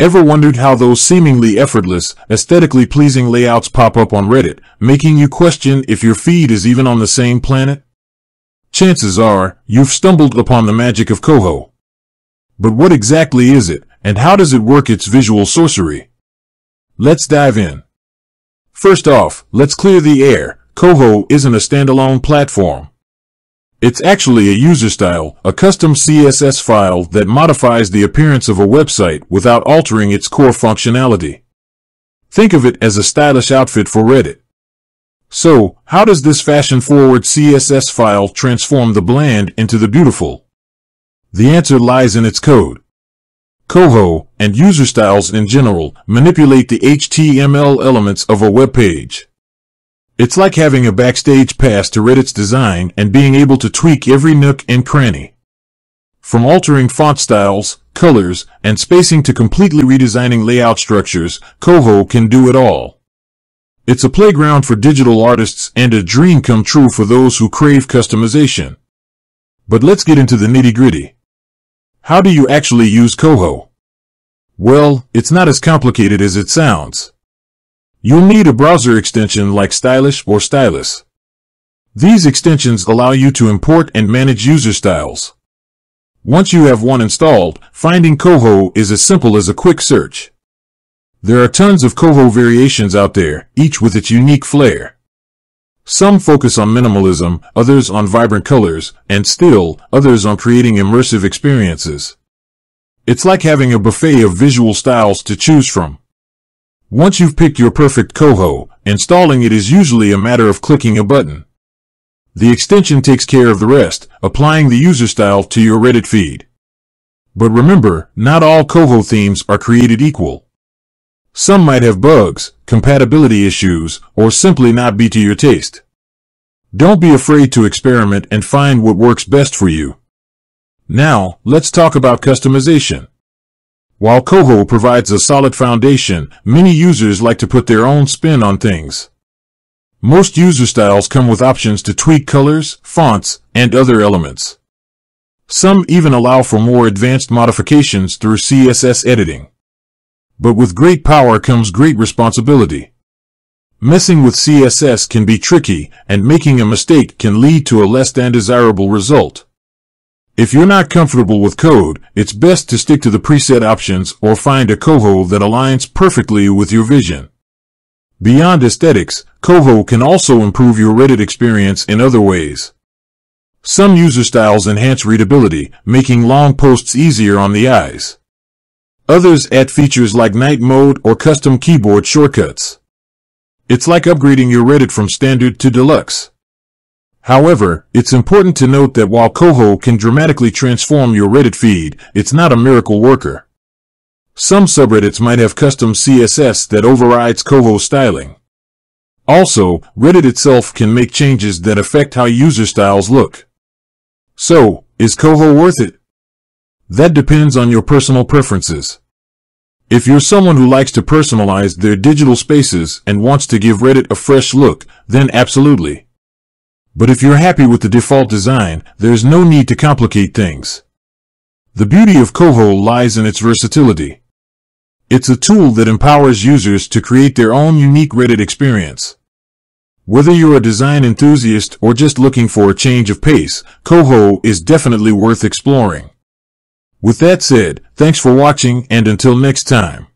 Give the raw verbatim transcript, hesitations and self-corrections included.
Ever wondered how those seemingly effortless, aesthetically pleasing layouts pop up on Reddit, making you question if your feed is even on the same planet? Chances are, you've stumbled upon the magic of Koho. But what exactly is it, and how does it work its visual sorcery? Let's dive in. First off, let's clear the air. Koho isn't a standalone platform. It's actually a user style, a custom C S S file that modifies the appearance of a website without altering its core functionality. Think of it as a stylish outfit for Reddit. So, how does this fashion-forward C S S file transform the bland into the beautiful? The answer lies in its code. Koho, and user styles in general, manipulate the H T M L elements of a web page. It's like having a backstage pass to Reddit's design and being able to tweak every nook and cranny. From altering font styles, colors, and spacing to completely redesigning layout structures, Koho can do it all. It's a playground for digital artists and a dream come true for those who crave customization. But let's get into the nitty-gritty. How do you actually use Koho? Well, it's not as complicated as it sounds. You'll need a browser extension like Stylish or Stylus. These extensions allow you to import and manage user styles. Once you have one installed, finding Koho is as simple as a quick search. There are tons of Koho variations out there, each with its unique flair. Some focus on minimalism, others on vibrant colors, and still, others on creating immersive experiences. It's like having a buffet of visual styles to choose from. Once you've picked your perfect Koho, installing it is usually a matter of clicking a button. The extension takes care of the rest, applying the user style to your Reddit feed. But remember, not all Koho themes are created equal. Some might have bugs, compatibility issues, or simply not be to your taste. Don't be afraid to experiment and find what works best for you. Now, let's talk about customization. While Koho provides a solid foundation, many users like to put their own spin on things. Most user styles come with options to tweak colors, fonts, and other elements. Some even allow for more advanced modifications through C S S editing. But with great power comes great responsibility. Messing with C S S can be tricky, and making a mistake can lead to a less than desirable result. If you're not comfortable with code, it's best to stick to the preset options or find a Koho that aligns perfectly with your vision. Beyond aesthetics, Koho can also improve your Reddit experience in other ways. Some user styles enhance readability, making long posts easier on the eyes. Others add features like night mode or custom keyboard shortcuts. It's like upgrading your Reddit from standard to deluxe. However, it's important to note that while Koho can dramatically transform your Reddit feed, it's not a miracle worker. Some subreddits might have custom C S S that overrides Koho styling. Also, Reddit itself can make changes that affect how user styles look. So, is Koho worth it? That depends on your personal preferences. If you're someone who likes to personalize their digital spaces and wants to give Reddit a fresh look, then absolutely. But if you're happy with the default design, there's no need to complicate things. The beauty of Koho lies in its versatility. It's a tool that empowers users to create their own unique Reddit experience. Whether you're a design enthusiast or just looking for a change of pace, Koho is definitely worth exploring. With that said, thanks for watching, and until next time.